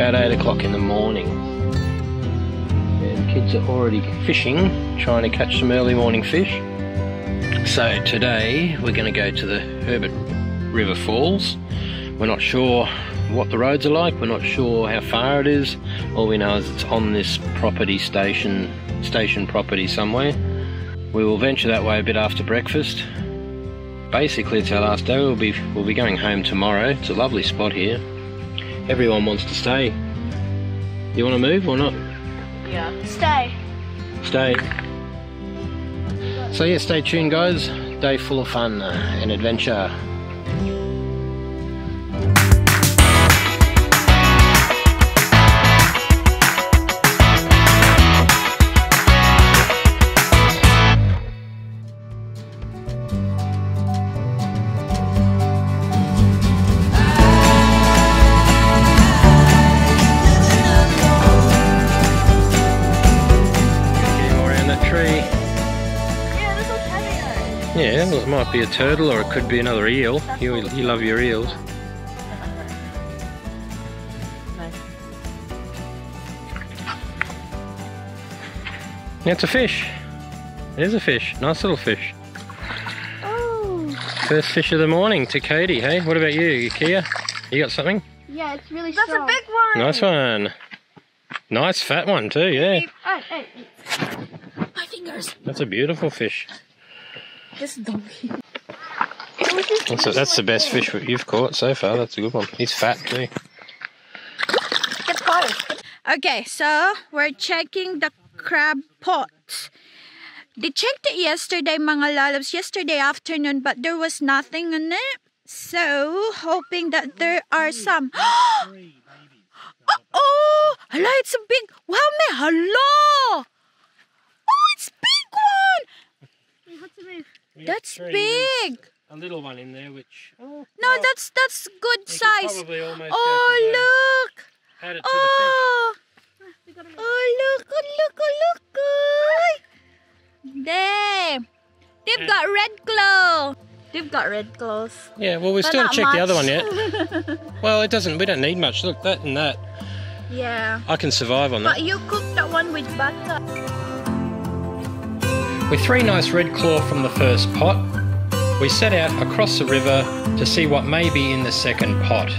about 8 o'clock in the morning. Yeah, the kids are already fishing, trying to catch some early morning fish. So today we're going to go to the Herbert River Falls. We're not sure what the roads are like, we're not sure how far it is. All we know is it's on this property station property somewhere. We will venture that way a bit after breakfast. Basically it's our last day, we'll be going home tomorrow. It's a lovely spot here. Everyone wants to stay. You want to move or not? Yeah. Stay. Stay. So yeah, stay tuned guys. Day full of fun and adventure. Yeah, well, it might be a turtle or it could be another eel. You love your eels. Yeah, it's a fish. It is a fish. Nice little fish. Oh. First fish of the morning to Katie, hey? What about you, Kia? You got something? Yeah, it's really strong. That's a big one! Nice one. Nice fat one too, yeah. Oh. My fingers. That's a beautiful fish. This donkey. That's the best fish you've caught so far. That's a good one. He's fat too. Okay, so we're checking the crab pots. They checked it yesterday, mga lalabs, yesterday afternoon, but there was nothing in it. So, hoping that there are some. Uh-oh! Hello, it's a big... Wow, me, hello! Oh, it's a big one! What's it? That's big. A little one in there, which no, that's good size. Oh look! Add it to the fish. Oh look! Oh look! There, they've got red glow. They've got red glows. Yeah, well, we still haven't checked the other one yet. Well, it doesn't. We don't need much. Look, that and that. Yeah. I can survive on that. But you cooked that one with butter. With three nice red claw from the first pot, we set out across the river to see what may be in the second pot.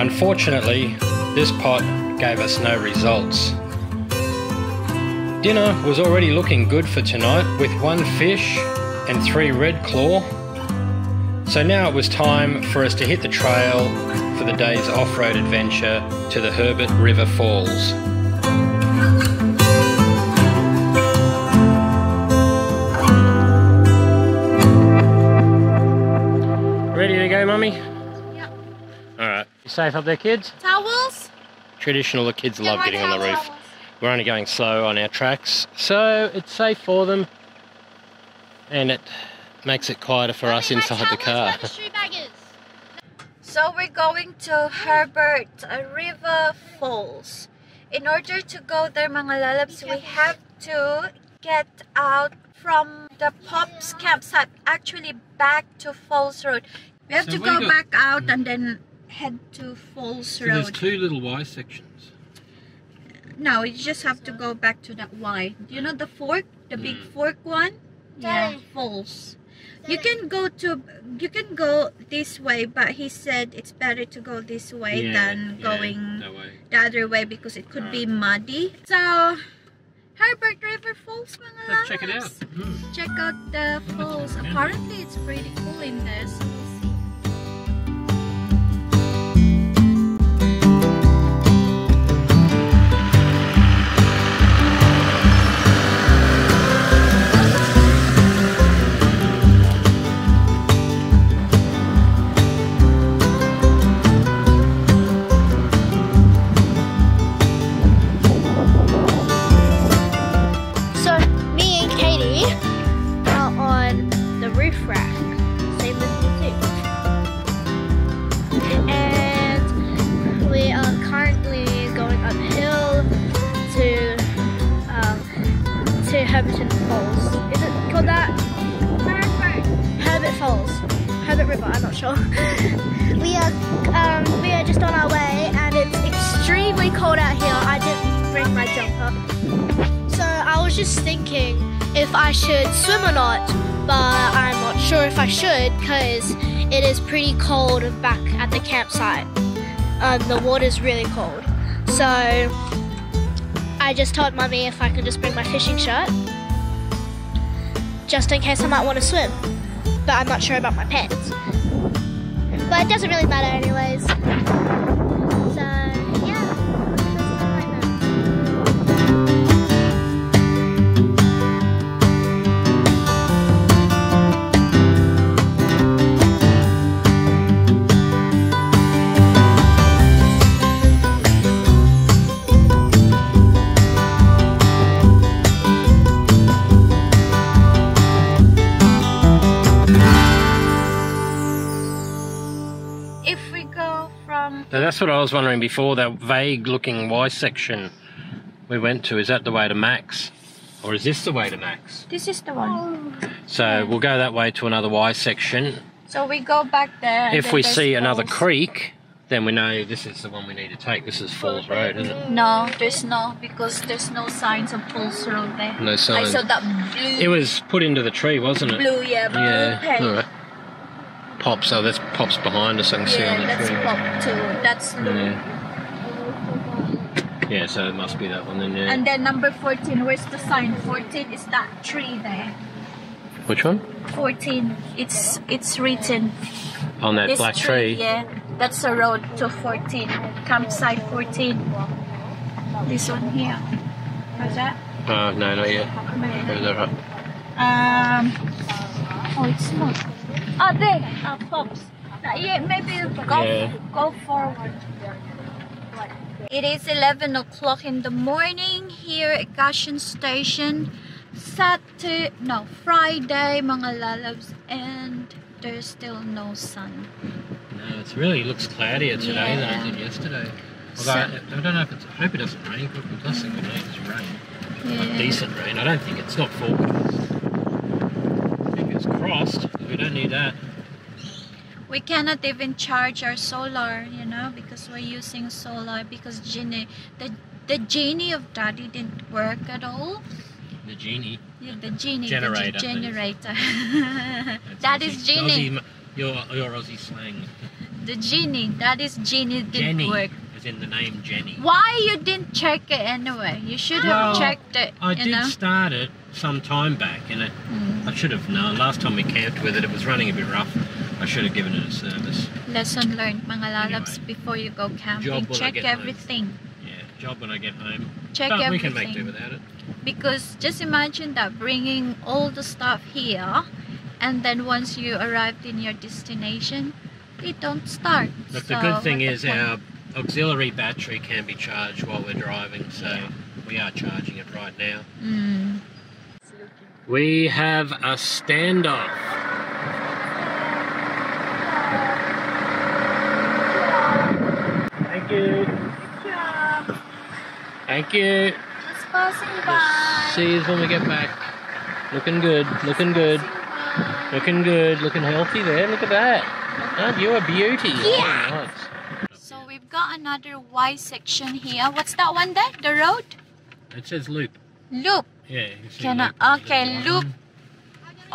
Unfortunately, this pot gave us no results. Dinner was already looking good for tonight with one fish and three red claw. So now it was time for us to hit the trail for the day's off-road adventure to the Herbert River Falls. Okay, mummy? Yep. Alright. You safe up there, kids? Towels? Traditional, the kids love getting on the roof. Towels. We're only going slow on our tracks, so it's safe for them. And it makes it quieter for us inside the car. Where the shoe bag is. So we're going to Herbert River Falls. In order to go there, mga lalabs, we have to get out from the Pops campsite, actually back to Falls Road. We have to go back out and then head to Falls Road. There's two little Y sections. No, you just have to go back to that Y. You know the fork, the big fork one? Yeah. Falls. You can go this way, but he said it's better to go this way than going the other way because it could be muddy. So Herbert River Falls, mga lalabs. Let's check it out. Check out the falls. Apparently it's pretty cool in there. So Herbert River, I'm not sure. We are just on our way and it's extremely cold out here. I didn't bring my jumper. So I was just thinking if I should swim or not, but I'm not sure if I should because it is pretty cold back at the campsite. The water's really cold. So I just told Mummy if I could just bring my fishing shirt, just in case I might want to swim. But I'm not sure about my pants. But it doesn't really matter anyways. So yeah, we're gonna swim right now. If we go from... Now that's what I was wondering before, that vague looking Y section we went to. Is that the way to Max? Or is this the way to Max? This is the one. So we'll go that way to another Y section. So we go back there. If we see another creek, then we know this is the one we need to take. This is Falls Road, isn't it? No, there's no, because there's no signs of Falls Road there. No signs. I saw that blue. It was put into the tree, wasn't it? Blue, yeah. Yeah. All right. Pops, oh, that's Pops behind us, I can see on the tree. Yeah, that's Pop too. That's blue. Yeah, so it must be that one then, yeah. And then number 14, where's the sign? 14 is that tree there. Which one? 14. It's written. On that this black tree? Yeah, that's the road to 14. Campsite 14. This one here. How's that? Oh, no, not yet. Where's that up? Oh, it's not. Oh, there. Pops. Yeah, maybe go forward. It is 11 o'clock in the morning here at Goshen Station. Friday, mga lalabs, and there's still no sun. No, it really looks cloudier today than it did yesterday. Although, I don't know if it's, I hope it doesn't rain, but the last thing we need is rain. Yeah. Like decent rain. I don't think it's not forecast. Fingers crossed, we don't need that. We cannot even charge our solar, you know, because we're using solar because the genie of Daddy didn't work at all. The genie? Yeah, the genie. Generator. The generator. Daddy's genie. Aussie, your Aussie slang. The genie. Daddy's genie didn't work. As in the name Jenny. Why you didn't check it anyway? You should have checked it. I did start it some time back, and I should have known. Last time we camped with it, it was running a bit rough. I should have given it a service. Lesson learned, mga lalabs, before you go camping. Check everything. Yeah, job when I get home. Check everything. But we can make do without it. Because just imagine that, bringing all the stuff here, and then once you arrived in your destination, it don't start. But the good thing is our auxiliary battery can be charged while we're driving, so we are charging it right now. Mm. We have a standoff. Thank you. Just passing by. See you when we get back. Looking good, looking good. Looking good, looking healthy there. Look at that. Oh, you're a beauty. Yeah. Oh, nice. So we've got another Y section here. What's that one there? The road? It says loop. Loop? Yeah. Loop.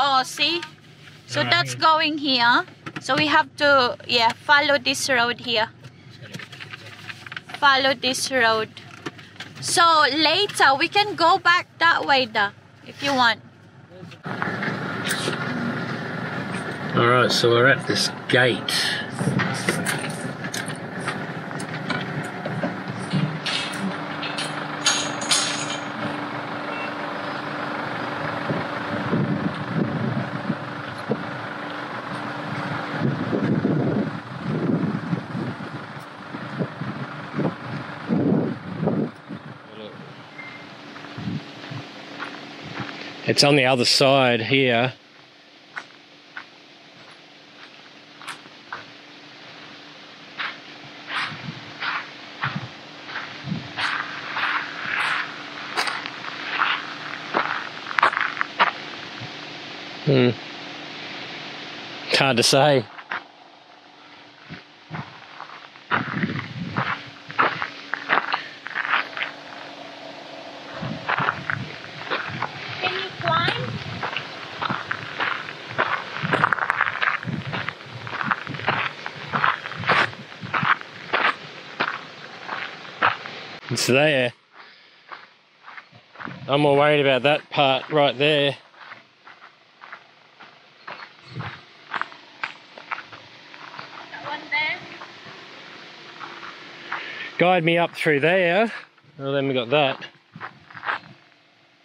Oh, see? So that's going here. So we have to, follow this road here. Follow this road. So later we can go back that way if you want. Alright, so we're at this gate. It's on the other side here. It's hard to say. It's there. I'm more worried about that part right there. That one there. Guide me up through there. Well, then we got that.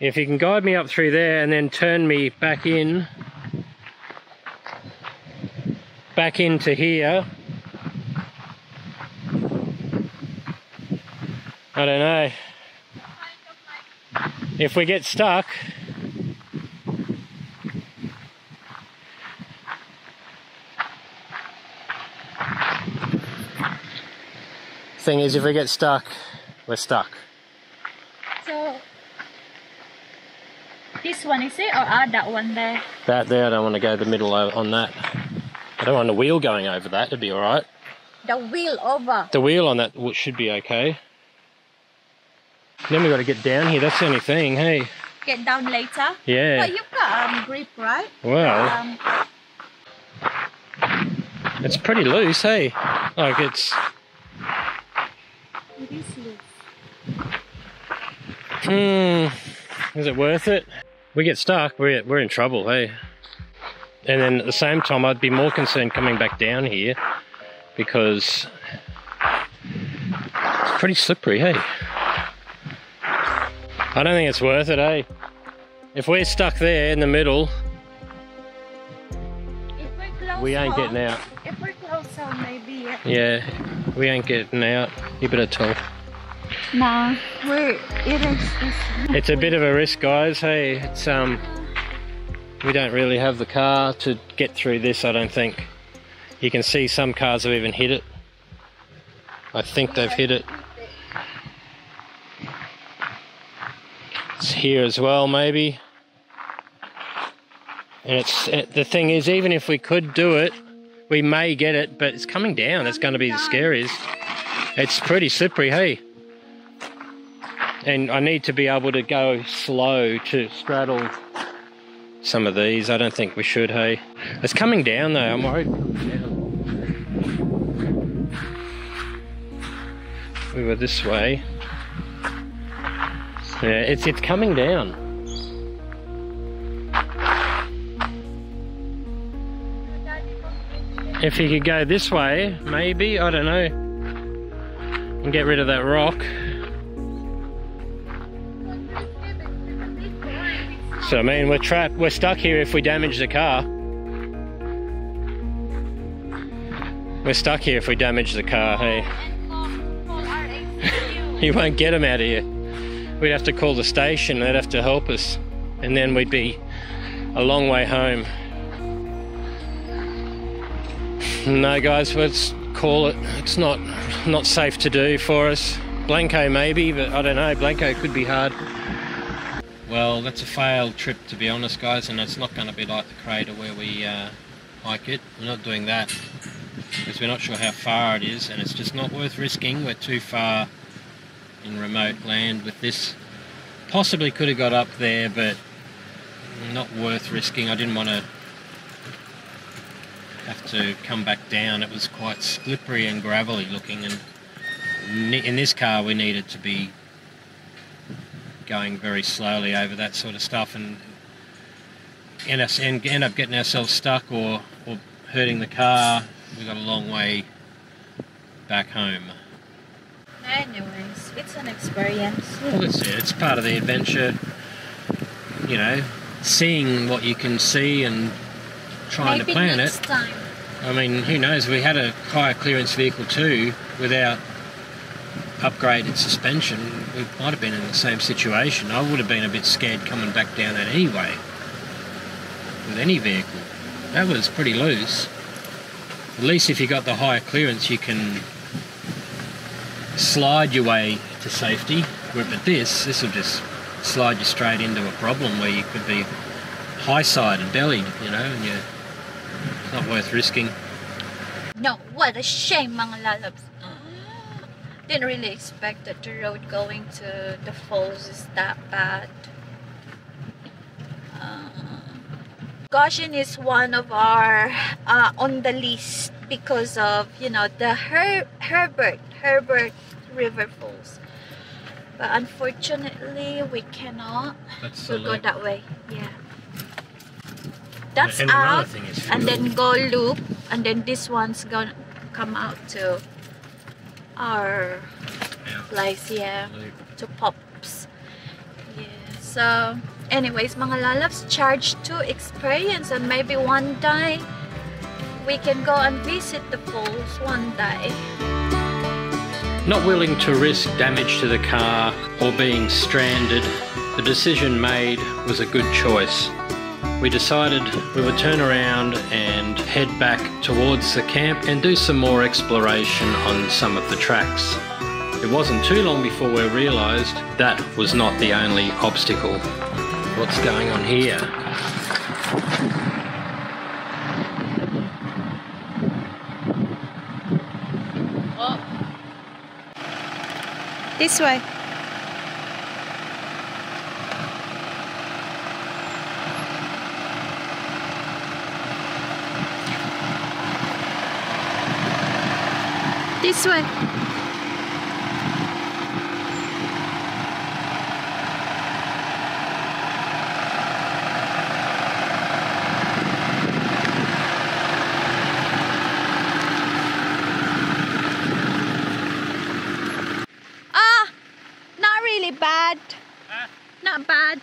If you can guide me up through there and then turn me back into here. I don't know. If we get stuck, thing is, if we get stuck, we're stuck. So, this one is it, or add that one there? That there, I don't want to go the middle on that. I don't want the wheel going over that, it'd be alright. The wheel over? The wheel on that should be okay. Then we got to get down here, that's the only thing, hey. Get down later? Yeah. But you've got grip, right? Well. It's pretty loose, hey. Like it's... It is loose. Is it worth it? We get stuck, we're in trouble, hey. And then at the same time, I'd be more concerned coming back down here because it's pretty slippery, hey. I don't think it's worth it, eh? If we're stuck there in the middle, we ain't getting out. If we're close home, maybe. Yeah, we ain't getting out. You better tell. No, it's a bit of a risk, guys. Hey, it's we don't really have the car to get through this. I don't think. You can see some cars have even hit it. I think they've hit it. It's here as well, maybe. And the thing is, even if we could do it, we may get it, but it's coming down. It's going to be the scariest. It's pretty slippery, hey. And I need to be able to go slow to straddle some of these. I don't think we should, hey. It's coming down though, I'm worried. We were this way. Yeah, it's coming down. If you could go this way, maybe, I don't know. And get rid of that rock. So I mean, we're trapped, we're stuck here if we damage the car. We're stuck here if we damage the car, hey. You won't get them out of here. We'd have to call the station, they'd have to help us, and then we'd be a long way home. No guys, let's call it. It's not safe to do for us. Blanco maybe, but I don't know, Blanco could be hard. Well, that's a failed trip to be honest guys, and it's not going to be like the crater where we hike it. We're not doing that, because we're not sure how far it is, and it's just not worth risking. We're too far in remote land with this. Possibly could have got up there, but not worth risking. I didn't want to have to come back down. It was quite slippery and gravelly looking, and in this car we needed to be going very slowly over that sort of stuff and end up getting ourselves stuck or hurting the car. We've got a long way back home. Anyways, it's an experience. Well, that's it. It's part of the adventure, you know, seeing what you can see and trying to plan it. Time. I mean, who knows? We had a higher clearance vehicle too without upgraded suspension. We might have been in the same situation. I would have been a bit scared coming back down that anyway with any vehicle. That was pretty loose. At least if you got the higher clearance, you can slide your way to safety, but this will just slide you straight into a problem where you could be high side and bellied, you know, and it's not worth risking. No, what a shame, mga lalabs. Didn't really expect that the road going to the falls is that bad. Goshen is one of our on the list because of, you know, the Herbert River Falls. But unfortunately, we cannot go that way. Yeah. That's out, and then go loop, and then this one's gonna come out to our place, yeah, to Pops. Yeah. So, anyways, mga lalabs, charge to experience, and maybe one day we can go and visit the falls one day. Not willing to risk damage to the car or being stranded, the decision made was a good choice. We decided we would turn around and head back towards the camp and do some more exploration on some of the tracks. It wasn't too long before we realised that was not the only obstacle. What's going on here? This way. This way. Bad.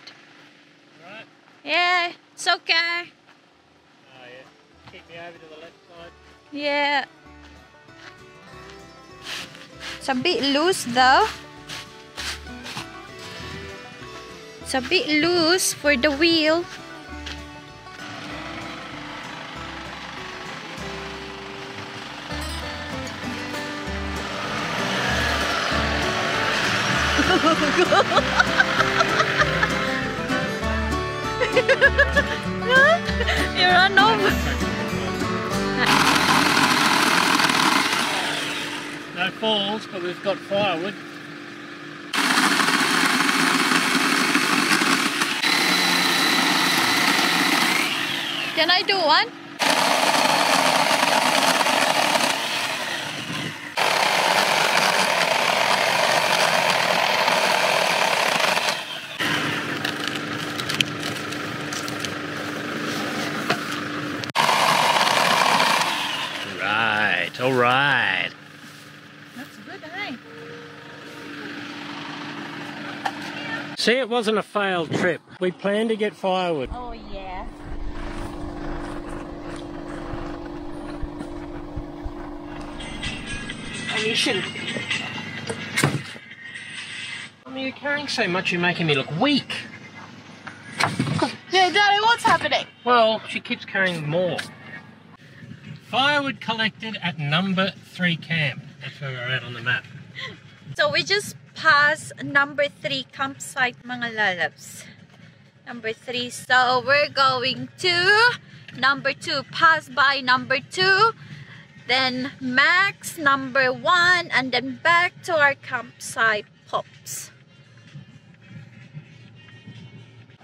Right. Yeah, it's okay. Oh, yeah. Keep me over to the left side. Yeah. It's a bit loose though. It's a bit loose for the wheel. You run over. No falls, but we've got firewood. Can I do one? All right. That's good, hey? See, it wasn't a failed trip. We planned to get firewood. Oh, yeah. And you shouldn't. I mean, you're carrying so much, you're making me look weak. Yeah, Daddy, what's happening? Well, she keeps carrying more. Firewood collected at number 3 camp. That's where we're at on the map. So we just passed number 3 campsite, mga lalabs. Number 3. So we're going to number 2. Pass by number 2. Then Max, number 1. And then back to our campsite, Pops.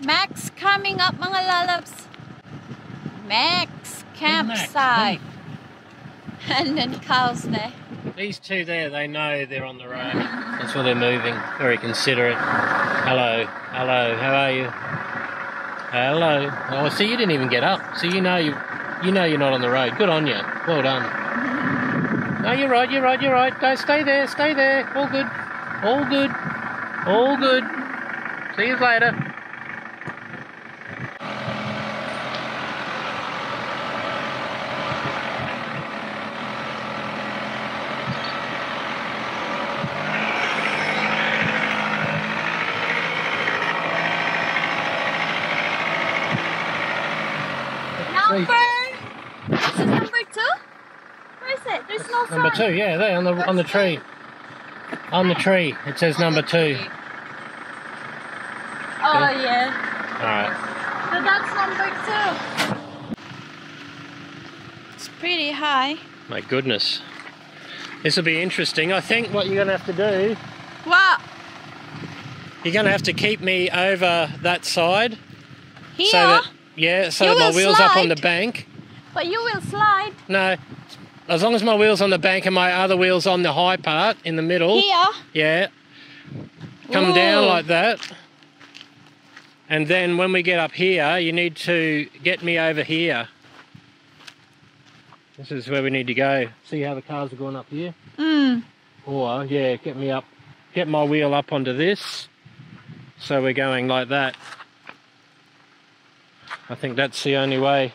Max coming up, mga lalabs. Max campsite. And then cows there. These two there, they know they're on the road. That's where they're moving. Very considerate. Hello. Hello. How are you? Hello. Oh, see, you didn't even get up. So you know you're not on the road. Good on you. Well done. No, you're right. You're right. You're right. Go. Stay there. Stay there. All good. All good. All good. See you later. Is it number 2? Where is it? There's no sign. Number 2, yeah, there on the tree. On the tree, it says number 2. Oh yeah. All right. So that's number 2. It's pretty high. My goodness. This will be interesting. I think what you're going to have to do. What? You're going to have to keep me over that side. Here. So that, yeah, so that my wheel's slide up on the bank. But you will slide. No, as long as my wheel's on the bank and my other wheel's on the high part in the middle. Here. Yeah. come Whoa. Down like that. And then when we get up here, you need to get me over here. This is where we need to go. See how the cars are going up here? Mm. Or, yeah, get me up, get my wheel up onto this. So we're going like that. I think that's the only way.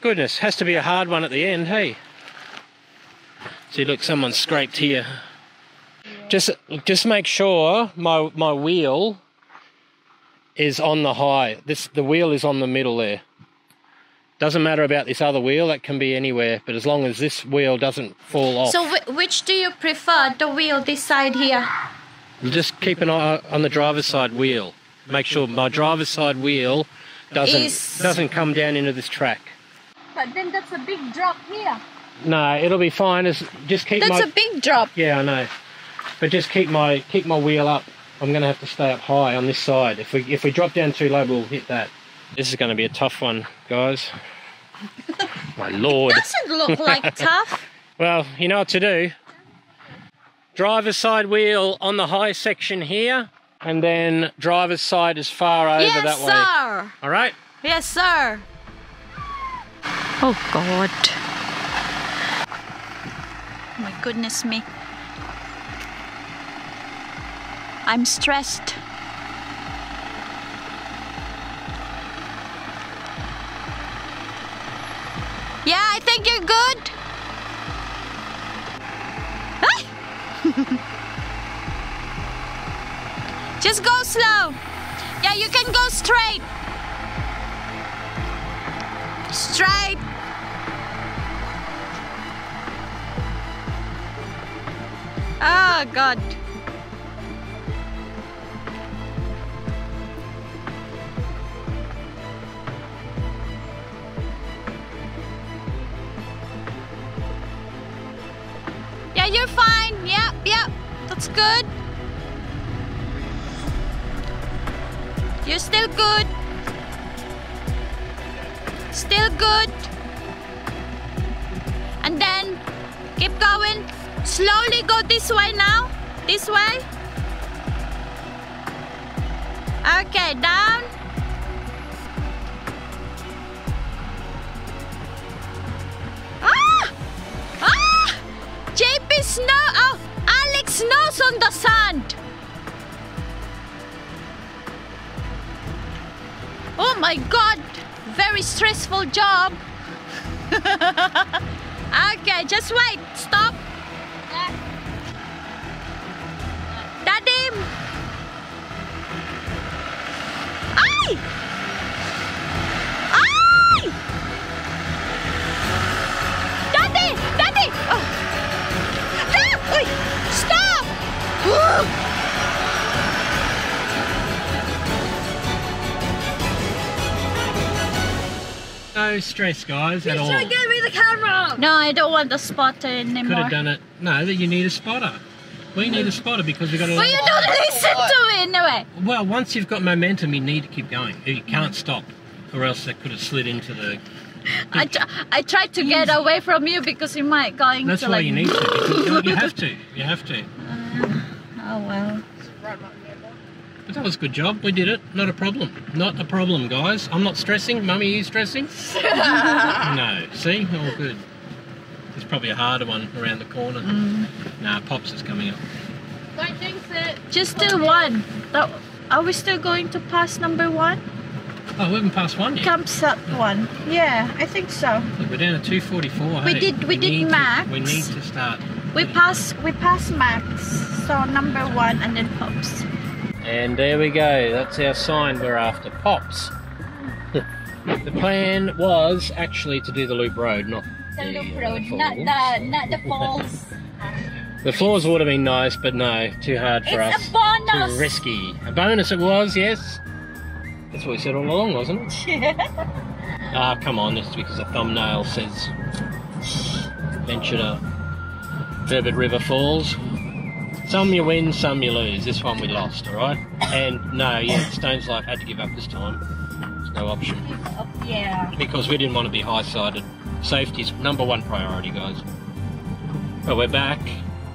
Goodness, has to be a hard one at the end, hey? See, look, someone scraped here. Just make sure my wheel is on the high. The wheel is on the middle there. Doesn't matter about this other wheel, that can be anywhere, but as long as this wheel doesn't fall off. So which do you prefer, the wheel, this side here? Just keep an eye on the driver's side wheel. Make sure my driver's side wheel doesn't come down into this track. But then that's a big drop here. No, it'll be fine. Just keep that's a big drop. Yeah, I know. But just keep my wheel up. I'm going to have to stay up high on this side. If we drop down too low, we'll hit that. This is going to be a tough one, guys. My lord. It doesn't look like tough. Well, you know what to do. Driver's side wheel on the high section here, and then driver's side is far over that way. Yes, sir. All right? Yes, sir. Oh, God. My goodness me. I'm stressed. Yeah, I think you're good. Ah! Just go slow. Yeah, you can go straight. Straight. Oh, God. You're fine. Yep, yep. That's good. You're still good. Still good. And then keep going. Slowly go this way now. This way. Okay, down. Snow. Oh, Alex snows on the sand. Oh my God, very stressful job. Okay, just wait. Stop. Daddy. Ay! Ay! Daddy, Daddy. Oh. Stop! No stress, guys, at all. Please don't give me the camera! No, I don't want the spotter anymore. Could have done it. No, you need a spotter. We need a spotter because we've got a lot of... Well, you don't listen to it anyway. Well, once you've got momentum, you need to keep going. You can't stop, or else that could have slid into the... I tried to get away from you because you might going to like... That's why you need to. You have to. Oh, well. But that was a good job. We did it. Not a problem. Not a problem, guys. I'm not stressing. Mummy, are you stressing? No. See? All good. There's probably a harder one around the corner. Mm. Nah, Pops is coming up. Don't jinx it. Just do one. Are we still going to pass number one? Oh, we haven't passed one yet. Comes up one. Yeah, I think so. Look, we're down at 2:44. Hey? We did Max. We need to start. We passed Max. So number one and then Pops. And there we go. That's our sign. We're after Pops. The plan was actually to do the loop road, not the loop road, falls. not the falls. The floors would have been nice, but no, too hard for us. It's a bonus. Too risky. A bonus it was, yes. That's what we said all along, wasn't it? Yeah. Ah, come on, it's because the thumbnail says Venture to Herbert River Falls. Some you win, some you lose. This one we lost, alright? And no, yeah, Stones Life had to give up this time. There's no option. Yeah. Because we didn't want to be high-sided. Safety's number one priority, guys. But we're back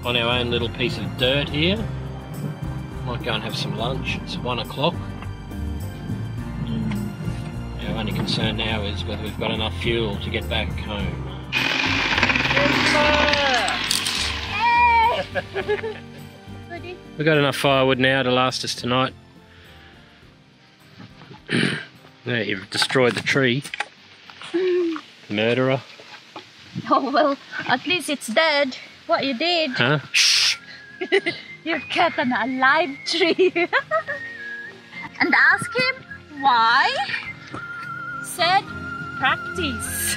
on our own little piece of dirt here. Might go and have some lunch. It's 1 o'clock. Our only concern now is whether we've got enough fuel to get back home. We've got enough firewood now to last us tonight. There, you've destroyed the tree. Murderer. Oh well, at least it's dead. What you did. Huh? Shh. You've kept an alive tree. And ask him why. Said practice.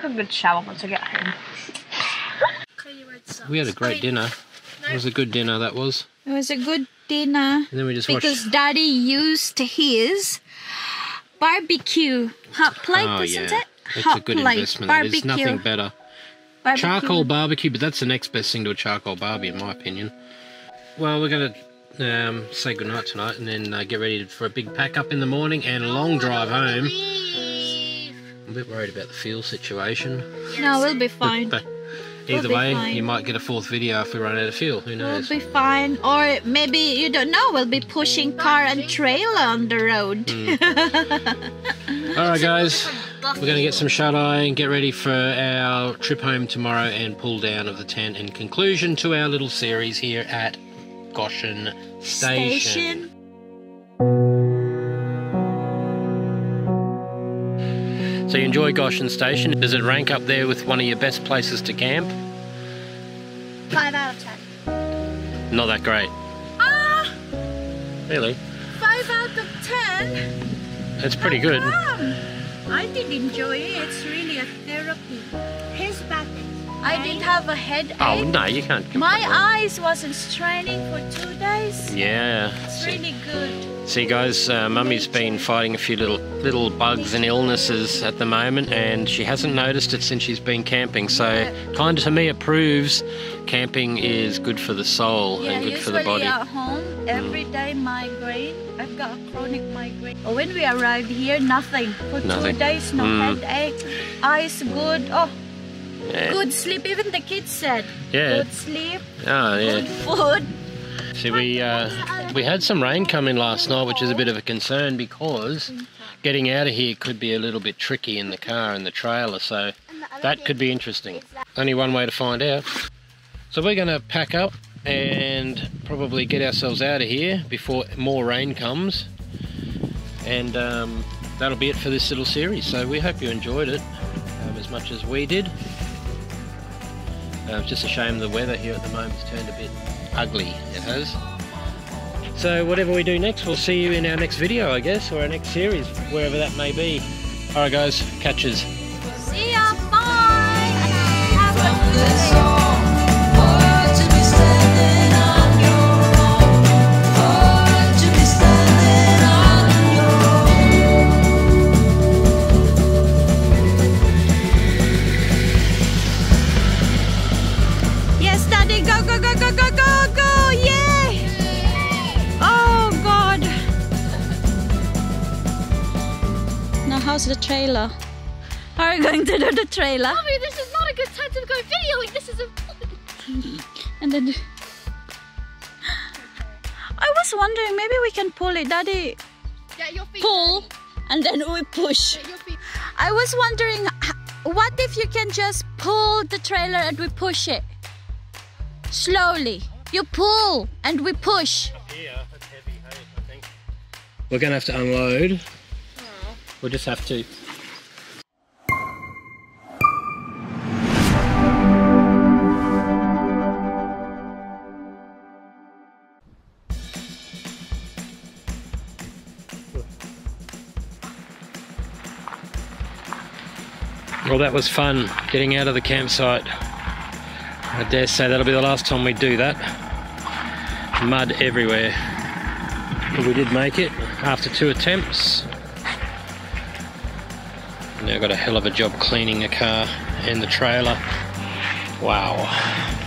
Have a good shower once I get home. We had a great dinner. It was a good dinner, that was. It was a good dinner. And then we just watched. Because Daddy used his barbecue hot plate, isn't it? It's a good investment. There's nothing better. Charcoal barbecue, but that's the next best thing to a charcoal barbie, in my opinion. Well, we're going to say goodnight tonight and then get ready for a big pack up in the morning and a long drive home. I'm a bit worried about the fuel situation. No, we'll be fine. But either way, you might get a fourth video if we run out of fuel. Who knows? We'll be fine. Or maybe, you don't know, we'll be pushing car and trailer on the road. Mm. Alright guys, we're going to get some shut-eye and get ready for our trip home tomorrow and pull down of the tent in conclusion to our little series here at Goshen Station. So you enjoy Goshen Station? Does it rank up there with one of your best places to camp? 5 out of 10. Not that great. Really? 5 out of 10? That's pretty good. I did enjoy it. It's really a therapy. His back. I did have a headache. Oh no, you can't. My eyes wasn't straining for 2 days. Yeah. It's really good. See guys, Mummy's been fighting a few little bugs and illnesses at the moment, and she hasn't noticed it since she's been camping, so kind of to me it proves camping is good for the soul and good for the body. Yeah, usually at home, everyday migraine. I've got a chronic migraine. When we arrived here, nothing. For 2 days, no headache, eyes good, good sleep, even the kids said. Yeah. Good sleep, good food. See, we had some rain come in last night, which is a bit of a concern because getting out of here could be a little bit tricky in the car and the trailer, so that could be interesting. Only one way to find out. So we're going to pack up and probably get ourselves out of here before more rain comes, and that'll be it for this little series. So we hope you enjoyed it as much as we did. It's just a shame the weather here at the moment has turned a bit ugly, it has. So whatever we do next, we'll see you in our next video, I guess, or our next series, wherever that may be. Alright guys, catch us. See ya, bye! Have a good day. The trailer. Are we going to do the trailer? Mommy, this is not a good time to go videoing. This is a. And then I was wondering, maybe we can pull it, Daddy. Yeah, your feet. Pull, and then we push. Yeah, your feet. I was wondering, what if you can just pull the trailer and we push it slowly? You pull and we push. Yeah, that's heavy, hey, I think. We're gonna have to unload. We'll just have to. Well, that was fun getting out of the campsite. I dare say that'll be the last time we do that. Mud everywhere. But we did make it after 2 attempts. Now I've got a hell of a job cleaning the car and the trailer. Wow.